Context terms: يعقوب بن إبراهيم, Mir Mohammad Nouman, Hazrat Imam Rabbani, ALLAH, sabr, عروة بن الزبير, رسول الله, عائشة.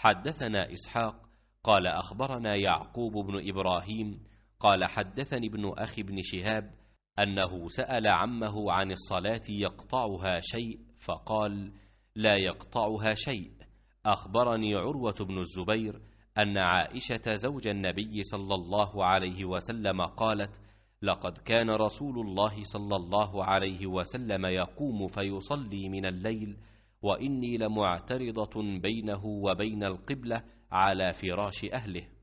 حدثنا إسحاق قال أخبرنا يعقوب بن إبراهيم قال حدثني ابن أخي بن شهاب أنه سأل عمه عن الصلاة يقطعها شيء فقال لا يقطعها شيء. أخبرني عروة بن الزبير أن عائشة زوج النبي صلى الله عليه وسلم قالت لقد كان رسول الله صلى الله عليه وسلم يقوم فيصلي من الليل وإني لمعترضة بينه وبين القبلة على فراش أهله.